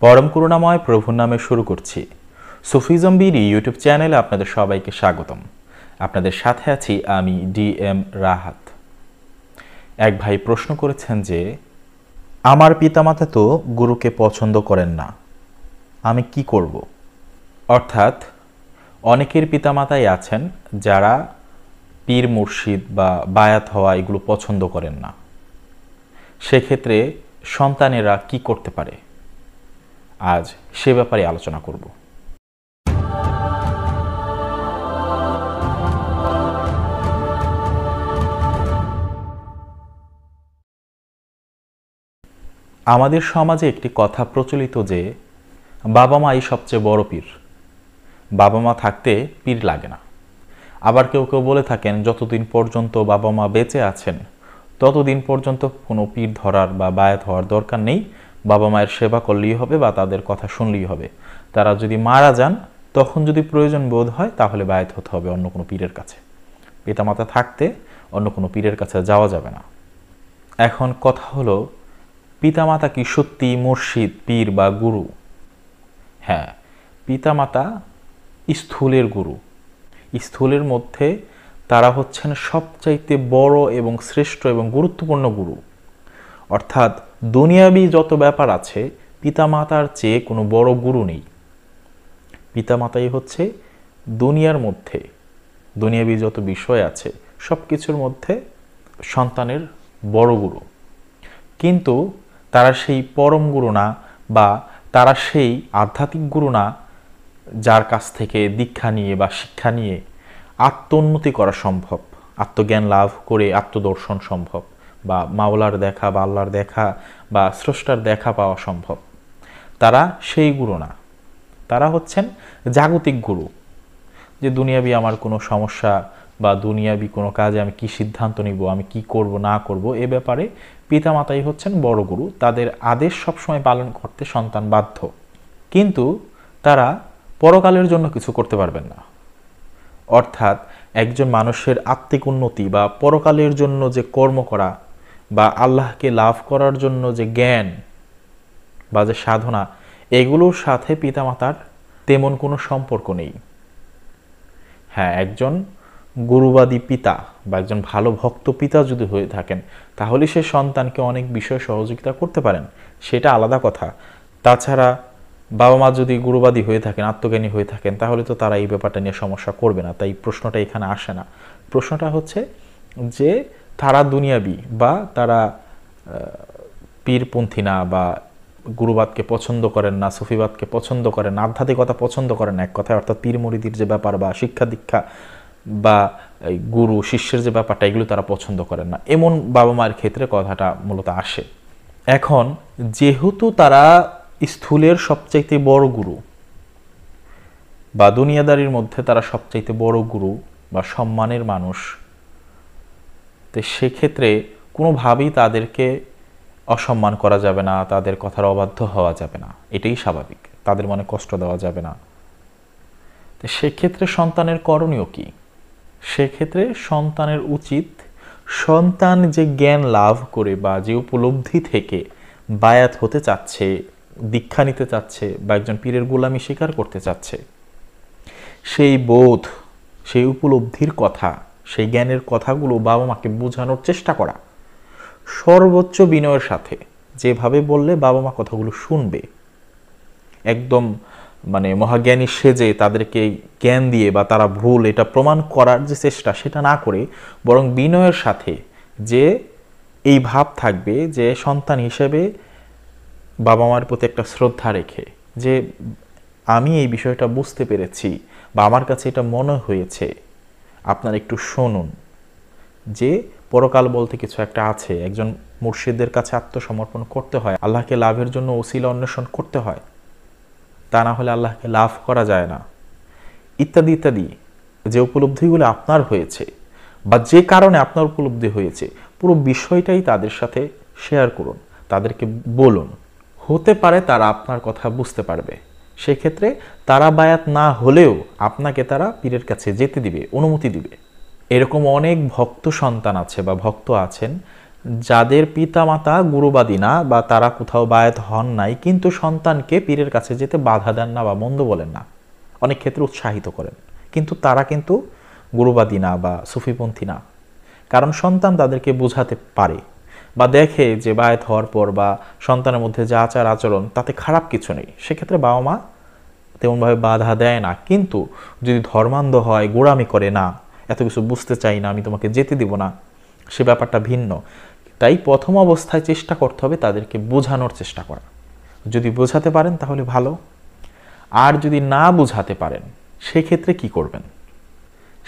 परम करुणामय प्रभुर नामे शुरू करছি সুফি জাম্বির यूट्यूब चैनले আপনাদের সবাইকে স্বাগতম। আপনাদের সাথে আছি আমি ডিএম রাহাত। এক ভাই প্রশ্ন করেছেন যে আমার পিতামাতা তো গুরুকে পছন্দ করেন না, আমি কি করব? অর্থাৎ অনেকের পিতামাতাই আছেন যারা পীর মুর্শিদ বা বায়াত হওয়া এগুলো পছন্দ করেন না। সে ক্ষেত্রে সন্তানেরা কি করতে পারে আজ সে ব্যাপারে আলোচনা করব। আমাদের সমাজে একটি কথা প্রচলিত যে বাবা মাই সবচেয়ে বড় পীর, বাবা মা থাকতে পীর লাগে না। আবার কেউ কেউ বলে থাকেন যতদিন পর্যন্ত বাবা মা বেঁচে আছেন ততদিন পর্যন্ত কোনো পীর ধরার বা বায়াত হওয়ার দরকার নেই, বাবা মায়ের সেবা করলেই হবে বা তাদের কথা শুনলেই হবে। তারা যদি মারা যান তখন যদি প্রয়োজন বোধ হয় তাহলে বায়াত হতে হবে অন্য কোনো পীরের কাছে, পিতামাতা থাকতে অন্য কোনো পীরের কাছে যাওয়া যাবে না। এখন কথা হলো পিতামাতা কি সত্যি মুর্শিদ, পীর বা গুরু? হ্যাঁ, পিতামাতা স্থূলের গুরু। স্থূলের মধ্যে তারা হচ্ছেন সবচাইতে বড় এবং শ্রেষ্ঠ এবং গুরুত্বপূর্ণ গুরু। অর্থাৎ দুনিয়াবি যত ব্যাপার আছে পিতামাতার চেয়ে কোনো বড় গুরু নেই। পিতামাতাই হচ্ছে দুনিয়ার মধ্যে দুনিয়াবি যত বিষয় আছে সব কিছুর মধ্যে সন্তানের বড় গুরু, কিন্তু তারা সেই পরম গুরু না বা তারা সেই আধ্যাত্মিক গুরু না যার কাছ থেকে দীক্ষা নিয়ে বা শিক্ষা নিয়ে আত্মোন্নতি করা সম্ভব, আত্মজ্ঞান লাভ করে আত্মদর্শন সম্ভব বা মাওলার দেখা বা আল্লাহর দেখা বা স্রষ্টার দেখা পাওয়া সম্ভব। তারা সেই গুরু না, তারা হচ্ছেন জাগতিক গুরু। যে দুনিয়াবি আমার কোনো সমস্যা বা দুনিয়াবি কোনো কাজে আমি কি সিদ্ধান্ত নিব, আমি কি করব না করব, এ ব্যাপারে পিতামাতাই হচ্ছেন বড় গুরু। তাদের আদেশ সবসময় পালন করতে সন্তান বাধ্য, কিন্তু তারা পরকালের জন্য কিছু করতে পারবেন না। অর্থাৎ একজন মানুষের আত্মিক উন্নতি বা পরকালের জন্য যে কর্ম করা বা আল্লাহকে লাভ করার জন্য যে জ্ঞান বা যে সাধনা, এগুলোর সাথে পিতামাতার তেমন কোনো সম্পর্ক নেই। হ্যাঁ, একজন গুরুবাদী পিতা বা একজন ভালো ভক্ত পিতা যদি হয়ে থাকেন তাহলে সে সন্তানকে অনেক বিষয়ে সহযোগিতা করতে পারেন, সেটা আলাদা কথা। তাছাড়া বাবা মা যদি গুরুবাদী হয়ে থাকেন, আত্মজ্ঞানী হয়ে থাকেন, তাহলে তো তারা এই ব্যাপারটা নিয়ে সমস্যা করবে না। তাই প্রশ্নটা এখানে আসে না। প্রশ্নটা হচ্ছে যে তারা দুনিয়াবি বা তারা পীরপন্থী না বা গুরুবাদকে পছন্দ করেন না, সুফিবাদকে পছন্দ করেন না, আধ্যাত্মিকতা পছন্দ করেন না। এক কথায় অর্থাৎ পীর মুরিদির যে ব্যাপার বা শিক্ষা দীক্ষা বা গুরু শিষ্যের যে ব্যাপারটা, এগুলো তারা পছন্দ করেন না। এমন বাবা মায়ের ক্ষেত্রে কথাটা মূলত আসে। এখন যেহেতু তারা স্থূলের সবচাইতে বড় গুরু বা দুনিয়াদারির মধ্যে তারা সবচাইতে বড় গুরু বা সম্মানের মানুষ, তো সেক্ষেত্রে কোনোভাবেই তাদেরকে অসম্মান করা যাবে না, তাদের কথার অবাধ্য হওয়া যাবে না, এটাই স্বাভাবিক। তাদের মনে কষ্ট দেওয়া যাবে না। তো সেক্ষেত্রে সন্তানের করণীয় কি? সেক্ষেত্রে সন্তানের উচিত সন্তান যে জ্ঞান লাভ করে বা যে উপলব্ধি থেকে বায়াত হতে চাচ্ছে, দীক্ষা নিতে চাচ্ছে বা একজন পীরের গোলামি স্বীকার করতে চাচ্ছে, সেই বোধ, সেই উপলব্ধির কথা, সেই জ্ঞানের কথাগুলো বাবা মাকে বোঝানোর চেষ্টা করা সর্বোচ্চ বিনয়ের সাথে। যেভাবে বললে বাবা মা কথাগুলো শুনবে, একদম মানে মহাজ্ঞানী সেজে তাদেরকে জ্ঞান দিয়ে বা তারা ভুল এটা প্রমাণ করার যে চেষ্টা সেটা না করে বরং বিনয়ের সাথে যে এই ভাব থাকবে যে সন্তান হিসেবে বাবা মার প্রতি একটা শ্রদ্ধা রেখে যে আমি এই বিষয়টা বুঝতে পেরেছি বা আমার কাছে এটা মনে হয়েছে, আপনার একটু শুনুন যে পরকাল বলতে কিছু একটা আছে। একজন মুর্শিদের কাছে আত্মসমর্পণ করতে হয়, আল্লাহকে লাভের জন্য ওসিলা অন্বেষণ করতে হয়, তা না হলে আল্লাহকে লাভ করা যায় না, ইত্যাদি ইত্যাদি। যে উপলব্ধিগুলো আপনার হয়েছে বা যে কারণে আপনার উপলব্ধি হয়েছে পুরো বিষয়টাই তাদের সাথে শেয়ার করুন, তাদেরকে বলুন। হতে পারে তারা আপনার কথা বুঝতে পারবে, সেক্ষেত্রে তারা বায়াত না হলেও আপনাকে তারা পীরের কাছে যেতে দিবে, অনুমতি দিবে। এরকম অনেক ভক্ত সন্তান আছে বা ভক্ত আছেন যাদের পিতামাতা গুরুবাদী না বা তারা কোথাও বায়াত হন নাই কিন্তু সন্তানকে পীরের কাছে যেতে বাধা দেন না বা মন্দ বলেন না, অনেক ক্ষেত্রে উৎসাহিত করেন, কিন্তু তারা কিন্তু গুরুবাদী না বা সুফিপন্থী না। কারণ সন্তান তাদেরকে বোঝাতে পারে বা দেখে যে বায়াত হওয়ার পর বা সন্তানের মধ্যে যা আচার আচরণ তাতে খারাপ কিছু নেই, সেক্ষেত্রে বাবা মা তেমনভাবে বাধা দেয় না। কিন্তু যদি ধর্মান্ধ হয়, গোড়ামি করে না, এত কিছু বুঝতে চাই না, আমি তোমাকে যেতে দিব না, সে ব্যাপারটা ভিন্ন। তাই প্রথম অবস্থায় চেষ্টা করতে হবে তাদেরকে বোঝানোর চেষ্টা করা। যদি বোঝাতে পারেন তাহলে ভালো, আর যদি না বোঝাতে পারেন সেক্ষেত্রে কি করবেন?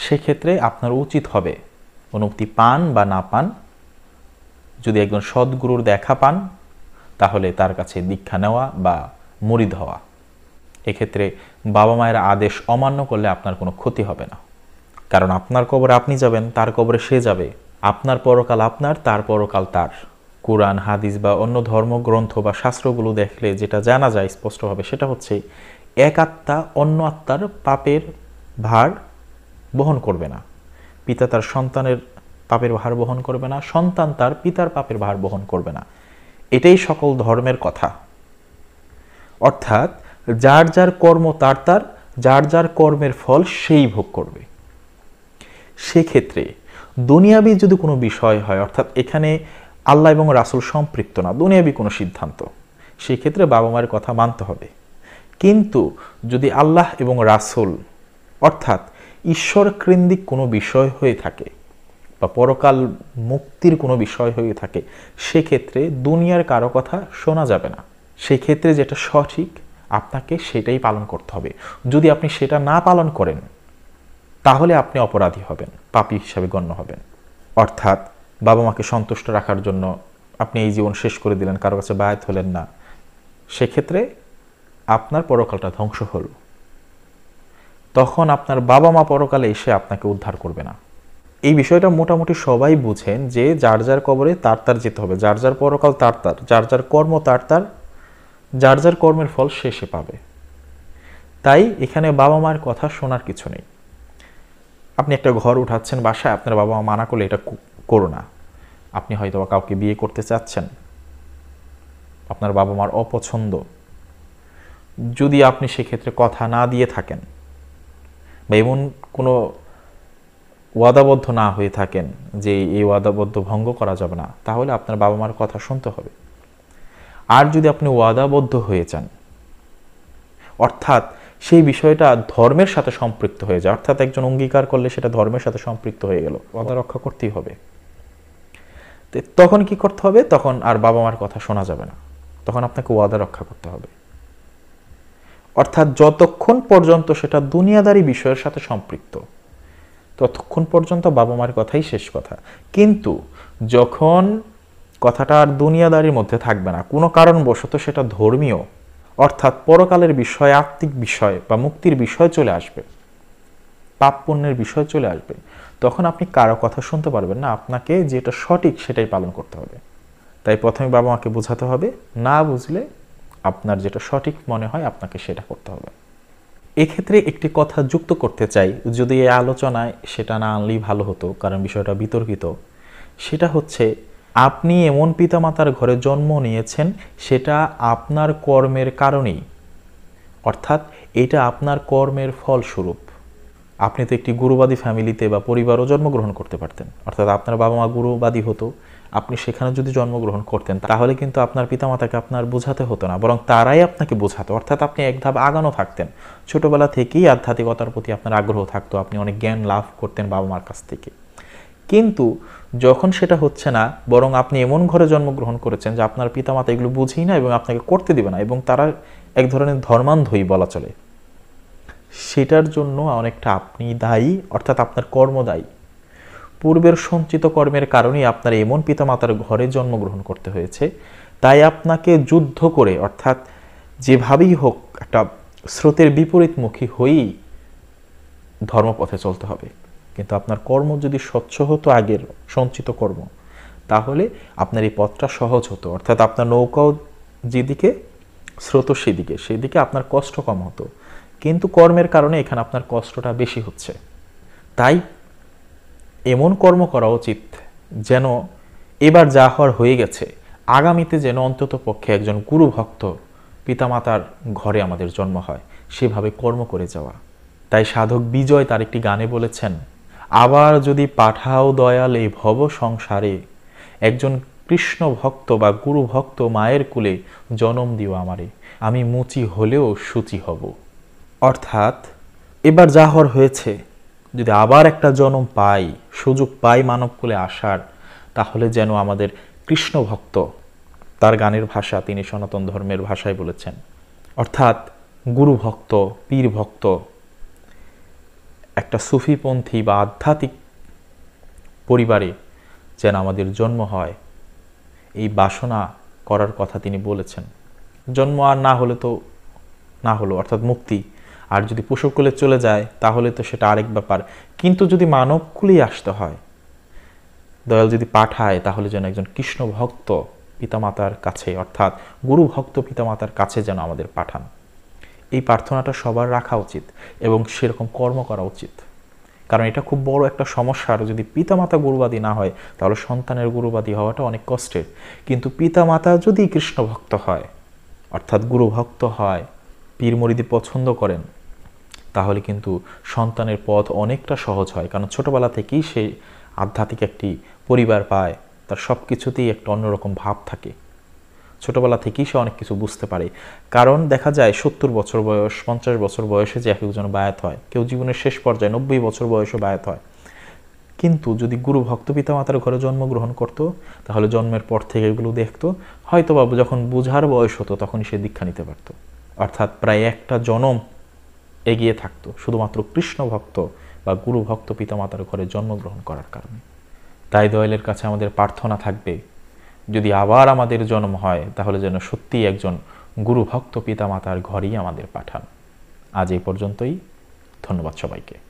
সেক্ষেত্রে আপনার উচিত হবে অনুমতি পান বা না পান, যদি একজন সদ্গুরুর দেখা পান তাহলে তার কাছে দীক্ষা নেওয়া বা মুরিদ হওয়া। এক্ষেত্রে বাবা মায়ের আদেশ অমান্য করলে আপনার কোনো ক্ষতি হবে না, কারণ আপনার কবরে আপনি যাবেন, তার কবরে সে যাবে। আপনার পরকাল আপনার, তার পরকাল তার। কুরআন, হাদিস বা অন্য ধর্মগ্রন্থ বা শাস্ত্রগুলো দেখলে যেটা জানা যায় স্পষ্টভাবে, সেটা হচ্ছে এক আত্মা অন্য আত্মার পাপের ভার বহন করবে না, পিতা তার সন্তানের পাপের ভার বহন করবে না, সন্তান তার পিতার পাপের ভার বহন করবে না। এটাই সকল ধর্মের কথা। অর্থাৎ যার যার কর্ম তার তার, যার যার কর্মের ফল সেই ভোগ করবে। সেক্ষেত্রে দুনিয়াবি যদি কোনো বিষয় হয়, অর্থাৎ এখানে আল্লাহ এবং রাসুল সম্পৃক্ত না, দুনিয়াবি কোনো সিদ্ধান্ত, সেক্ষেত্রে বাবা মায়ের কথা মানতে হবে। কিন্তু যদি আল্লাহ এবং রাসুল অর্থাৎ ঈশ্বর কেন্দ্রিক কোনো বিষয় হয়ে থাকে বা পরকাল মুক্তির কোনো বিষয় হয়ে থাকে, সেক্ষেত্রে দুনিয়ার কারো কথা শোনা যাবে না। সেক্ষেত্রে যেটা সঠিক আপনাকে সেটাই পালন করতে হবে। যদি আপনি সেটা না পালন করেন তাহলে আপনি অপরাধী হবেন, পাপী হিসাবে গণ্য হবেন। অর্থাৎ বাবা মাকে সন্তুষ্ট রাখার জন্য আপনি এই জীবন শেষ করে দিলেন, কারো কাছে বায়াত হলেন না, সেক্ষেত্রে আপনার পরকালটা ধ্বংস হল। তখন আপনার বাবা মা পরকালে এসে আপনাকে উদ্ধার করবে না। এই বিষয়টা মোটামুটি সবাই বুঝেন যে যার যার কবরে তার তার যেতে হবে, যার যার পরকাল তার তার, যার যার কর্ম তার তার, যার যার কর্মের ফল শেষে পাবে। তাই এখানে বাবা মার কথা শোনার কিছু নেই। আপনি একটা ঘর উঠাচ্ছেন বাসায়, আপনার বাবা মা মানা করলে এটা করো না। আপনি হয়তো কাউকে বিয়ে করতে চাচ্ছেন, আপনার বাবা মার অপছন্দ, যদি আপনি সেক্ষেত্রে কথা না দিয়ে থাকেন বা এমন কোনো ওয়াদাবদ্ধ না হয়ে থাকেন যে এই ওয়াদাবদ্ধ ভঙ্গ করা যাবে না, তাহলে আপনার বাবা মার কথা শুনতে হবে। আর যদি আপনি ওয়াদাবদ্ধ হয়ে যান, অর্থাৎ সেই বিষয়টা ধর্মের সাথে সম্পৃক্ত হয়ে যায়, অর্থাৎ একজন অঙ্গীকার করলে সেটা ধর্মের সাথে সম্পৃক্ত হয়ে গেল, ওয়াদা রক্ষা করতেই হবে, তখন কি করতে হবে? তখন আর বাবা মার কথা শোনা যাবে না, তখন আপনাকে ওয়াদা রক্ষা করতে হবে। অর্থাৎ যতক্ষণ পর্যন্ত সেটা দুনিয়াদারি বিষয়ের সাথে সম্পৃক্ত ততক্ষণ পর্যন্ত বাবা মার কথাই শেষ কথা। কিন্তু যখন কথাটা আর দুনিয়াদারির মধ্যে থাকবে না, কোনো কারণবশত সেটা ধর্মীয় অর্থাৎ পরকালের বিষয়, আত্মিক বিষয় বা মুক্তির বিষয় চলে আসবে, পাপ পুণ্যের বিষয় চলে আসবে, তখন আপনি কারো কথা শুনতে পারবেন না। আপনাকে যেটা সঠিক সেটাই পালন করতে হবে। তাই প্রথমে বাবা মাকে বোঝাতে হবে, না বুঝলে আপনার যেটা সঠিক মনে হয় আপনাকে সেটা করতে হবে। এক্ষেত্রে একটি কথা যুক্ত করতে চাই, যদি এই আলোচনায় সেটা না আনলেই ভালো হতো, কারণ বিষয়টা বিতর্কিত। সেটা হচ্ছে আপনি এমন পিতামাতার ঘরে জন্ম নিয়েছেন সেটা আপনার কর্মের কারণেই, অর্থাৎ এটা আপনার কর্মের ফলস্বরূপ। আপনি তো একটি গুরুবাদী ফ্যামিলিতে বা পরিবারও জন্মগ্রহণ করতে পারতেন, অর্থাৎ আপনার বাবা মা গুরুবাদী হতো, আপনি সেখানে যদি জন্মগ্রহণ করতেন তাহলে কিন্তু আপনার পিতামাতাকে আপনার বোঝাতে হতো না, বরং তারাই আপনাকে বোঝাতো। অর্থাৎ আপনি এক ধাপ আগানো থাকতেন, ছোটোবেলা থেকেই আধ্যাত্মিকতার প্রতি আপনার আগ্রহ থাকতো, আপনি অনেক জ্ঞান লাভ করতেন বাবা মার কাছ থেকে। কিন্তু যখন সেটা হচ্ছে না, বরং আপনি এমন ঘরে জন্মগ্রহণ করেছেন যে আপনার পিতামাতা এগুলো বুঝেই না এবং আপনাকে করতে দেবে না, এবং তারা এক ধরনের ধর্মান্ধই বলা চলে, সেটার জন্য অনেকটা আপনি দায়ী, অর্থাৎ আপনার কর্মদায়ী। পূর্বের সঞ্চিত কর্মের কারণেই আপনার এমন পিতামাতার ঘরে জন্মগ্রহণ করতে হয়েছে। তাই আপনাকে যুদ্ধ করে, অর্থাৎ যেভাবেই হোক একটা স্রোতের বিপরীতমুখী হয়েই ধর্মপথে চলতে হবে। কিন্তু আপনার কর্ম যদি স্বচ্ছ হতো, আগের সঞ্চিত কর্ম, তাহলে আপনার এই পথটা সহজ হতো, অর্থাৎ আপনার নৌকাও যেদিকে স্রোত সেদিকে, সেদিকে আপনার কষ্ট কম হতো। কিন্তু কর্মের কারণে এখানে আপনার কষ্টটা বেশি হচ্ছে। তাই এমন কর্ম করা উচিত যেন এবার যা হওয়ার হয়ে গেছে, আগামীতে যেন অন্তত পক্ষে একজন গুরুভক্ত পিতামাতার ঘরে আমাদের জন্ম হয় সেভাবে কর্ম করে যাওয়া। তাই সাধক বিজয় তার একটি গানে বলেছেন, আবার যদি পাঠাও দয়াল এই ভব সংসারে, একজন কৃষ্ণ ভক্ত বা গুরু ভক্ত মায়ের কুলে জন্ম দিও আমারে, আমি মুচি হলেও শুচি হব। অর্থাৎ এবার যা হওয়ার হয়েছে, যদি আবার একটা জন্ম পাই, সুযোগ পাই মানব কুলে আসার, তাহলে যেন আমাদের কৃষ্ণ ভক্ত, তার গানের ভাষা তিনি সনাতন ধর্মের ভাষায় বলেছেন, অর্থাৎ গুরু ভক্ত, পীর ভক্ত, একটা সুফিপন্থী বা আধ্যাত্মিক পরিবারে যেন আমাদের জন্ম হয়, এই বাসনা করার কথা তিনি বলেছেন। জন্ম আর না হলে তো না হলো, অর্থাৎ মুক্তি। আর যদি পশুকুলে চলে যায় তাহলে তো সেটা আরেক ব্যাপার, কিন্তু যদি মানবকুলেই আসতে হয়, দয়াল যদি পাঠায়, তাহলে যেন একজন কৃষ্ণ ভক্ত পিতামাতার কাছে, অর্থাৎ গুরু ভক্ত পিতামাতার কাছে যেন আমাদের পাঠান। এই প্রার্থনাটা সবার রাখা উচিত এবং সেরকম কর্ম করা উচিত। কারণ এটা খুব বড় একটা সমস্যার, যদি পিতামাতা গুরুবাদী না হয় তাহলে সন্তানের গুরুবাদী হওয়াটা অনেক কষ্টের। কিন্তু পিতামাতা যদি কৃষ্ণ ভক্ত হয়, অর্থাৎ গুরু ভক্ত হয়, পীর মুরিদি পছন্দ করেন, তাহলে কিন্তু সন্তানের পথ অনেকটা সহজ হয়। কারণ ছোটবেলা থেকেই সে আধ্যাত্মিক একটি পরিবার পায়, তার সব কিছুতেই একটা অন্যরকম ভাব থাকে, ছোটবেলা থেকেই সে অনেক কিছু বুঝতে পারে। কারণ দেখা যায় 70 বছর বয়স, 50 বছর বয়সে যে এক একজন বায়াত হয়, কেউ জীবনের শেষ পর্যায়ে 90 বছর বয়সে বায়াত হয়। কিন্তু যদি গুরু ভক্ত পিতামাতার ঘরে জন্মগ্রহণ করতো, তাহলে জন্মের পর থেকে এগুলো দেখতো, হয়তো বা যখন বুঝার বয়স হতো তখনই সে দীক্ষা নিতে পারতো। অর্থাৎ প্রায় একটা জনম এগিয়ে থাকতো শুধুমাত্র কৃষ্ণ ভক্ত বা গুরু ভক্ত পিতামাতার ঘরে জন্মগ্রহণ করার কারণে। তাই দয়ালের কাছে আমাদের প্রার্থনা থাকবে, যদি আবার আমাদের জন্ম হয় তাহলে যেন সত্যিই একজন গুরুভক্ত পিতামাতার ঘরেই আমাদের পাঠান। আজ এই পর্যন্তই, ধন্যবাদ সবাইকে।